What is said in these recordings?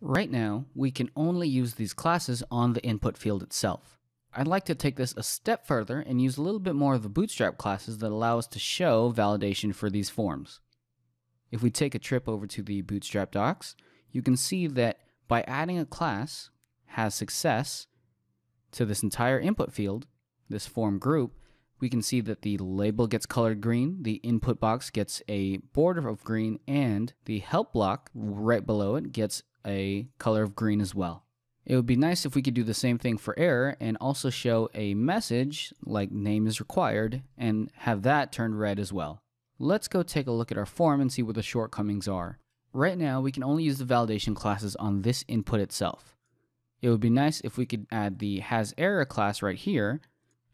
Right now, we can only use these classes on the input field itself. I'd like to take this a step further and use a little bit more of the Bootstrap classes that allow us to show validation for these forms. If we take a trip over to the Bootstrap docs, you can see that by adding a class, hasSuccess, to this entire input field, this form group, we can see that the label gets colored green, the input box gets a border of green, and the help block right below it gets a color of green as well. It would be nice if we could do the same thing for error and also show a message like name is required and have that turned red as well. Let's go take a look at our form and see what the shortcomings are. Right now, we can only use the validation classes on this input itself. It would be nice if we could add the hasError class right here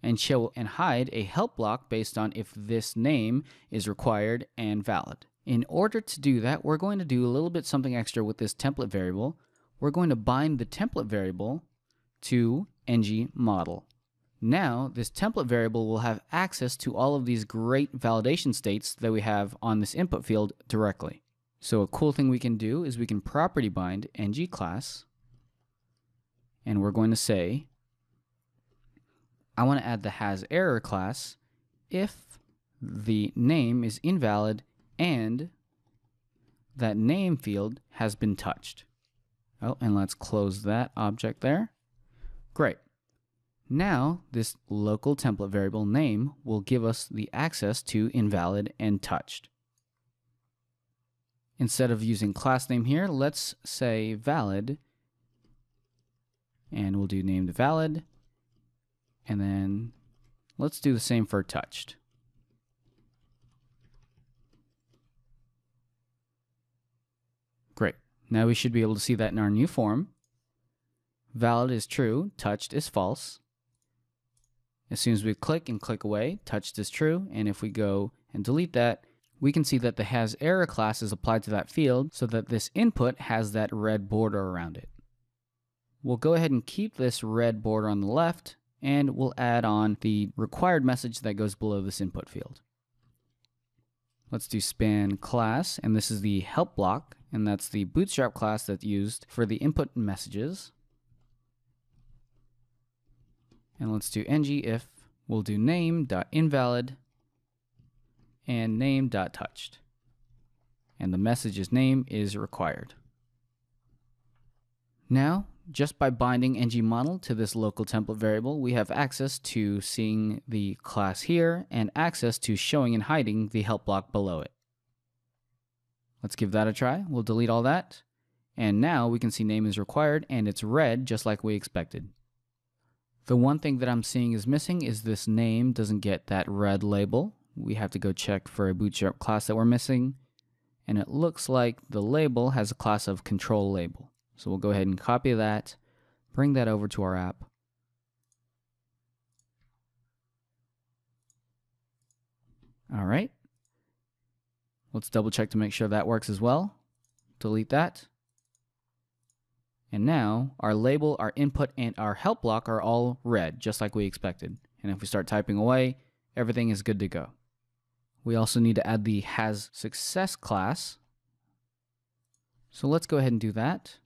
and show and hide a help block based on if this name is required and valid. In order to do that, we're going to do a little bit something extra with this template variable. We're going to bind the template variable to ngModel. Now, this template variable will have access to all of these great validation states that we have on this input field directly. So a cool thing we can do is we can property bind ngClass, and we're going to say, I want to add the hasError class if the name is invalid and that name field has been touched. Oh, and let's close that object there. Great. Now, this local template variable name will give us the access to invalid and touched. Instead of using class name here, let's say valid, and we'll do named valid. And then let's do the same for touched. Great. Now we should be able to see that in our new form. Valid is true, touched is false. As soon as we click and click away, touched is true. And if we go and delete that, we can see that the hasError class is applied to that field so that this input has that red border around it. We'll go ahead and keep this red border on the left, and we'll add on the required message that goes below this input field. Let's do span class, and this is the help block, and that's the Bootstrap class that's used for the input messages. And let's do ngIf. We'll do name.invalid and name.touched. And the message's name is required. Now, just by binding ngModel to this local template variable, we have access to seeing the class here and access to showing and hiding the help block below it. Let's give that a try. We'll delete all that. And now we can see name is required and it's red just like we expected. The one thing that I'm seeing is missing is this name doesn't get that red label. We have to go check for a Bootstrap class that we're missing. And it looks like the label has a class of control-label. So we'll go ahead and copy that, bring that over to our app. All right. Let's double check to make sure that works as well. Delete that. And now our label, our input, and our help block are all red, just like we expected. And if we start typing away, everything is good to go. We also need to add the hasSuccess class. So let's go ahead and do that.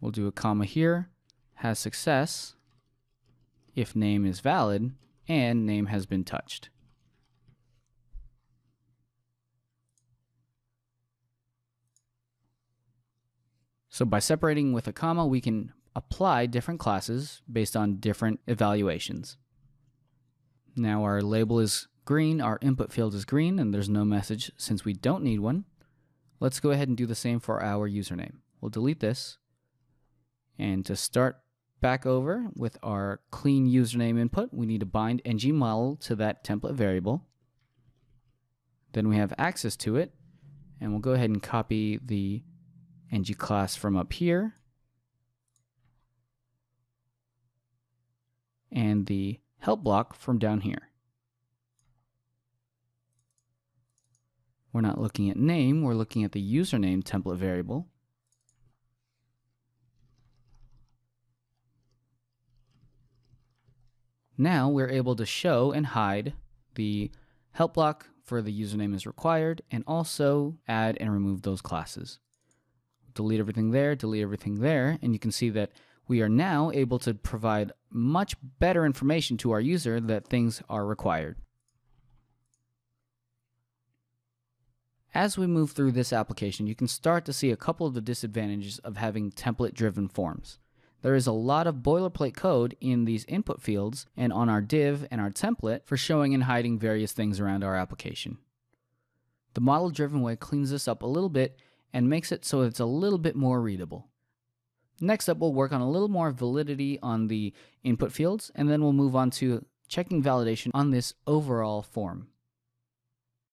We'll do a comma here, hasSuccess, if name is valid, and name has been touched. So by separating with a comma, we can apply different classes based on different evaluations. Now our label is green, our input field is green, and there's no message since we don't need one. Let's go ahead and do the same for our username. We'll delete this. And to start back over with our clean username input, we need to bind ngModel to that template variable. Then we have access to it, and we'll go ahead and copy the ngClass from up here and the help block from down here. We're not looking at name, we're looking at the username template variable. Now we're able to show and hide the help block for the username is required, and also add and remove those classes. Delete everything there, and you can see that we are now able to provide much better information to our user that things are required. As we move through this application, you can start to see a couple of the disadvantages of having template-driven forms. There is a lot of boilerplate code in these input fields and on our div and our template for showing and hiding various things around our application. The model-driven way cleans this up a little bit and makes it so it's a little bit more readable. Next up, we'll work on a little more validity on the input fields, and then we'll move on to checking validation on this overall form.